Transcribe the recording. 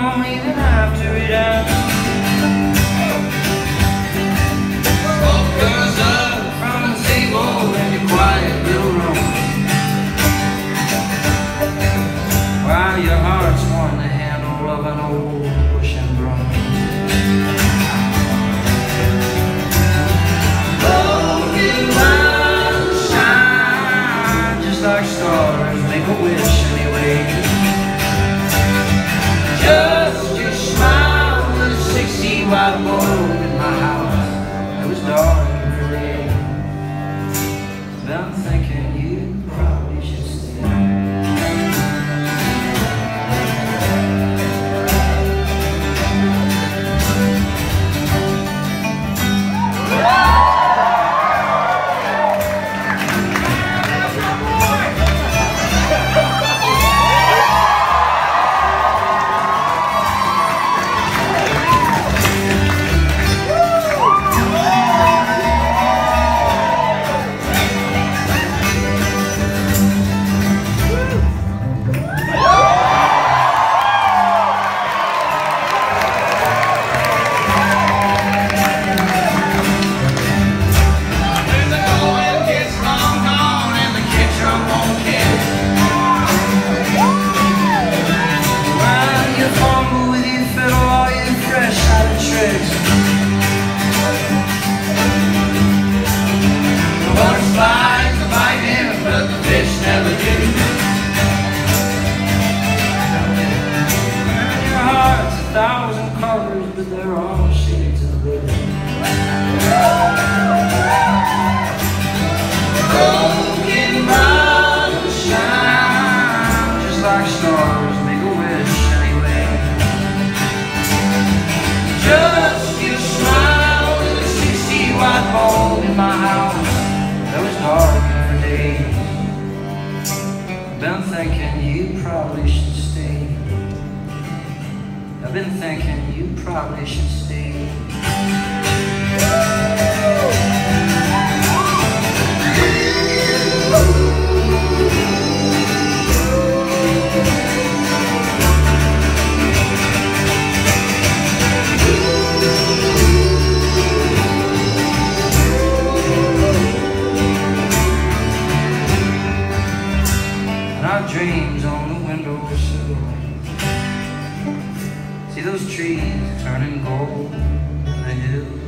don't even have to read out. Girls up from the table in your quiet little room, while your heart's on the handle of an old pushing broom. Love you and shine, just like stars make a wish anyway. Just your smile was a 60-watt bulb in my house. It was dark and red. But I'm thinking you probably should stay. But they're all shades of blue. Broken bottles shine, just like stars make a wish anyway. Just your smile in a 60-watt bulb in my house. That was dark for days. Been thinking you probably should stay. I've been thinking you probably should stay. Those trees turning gold, and they do.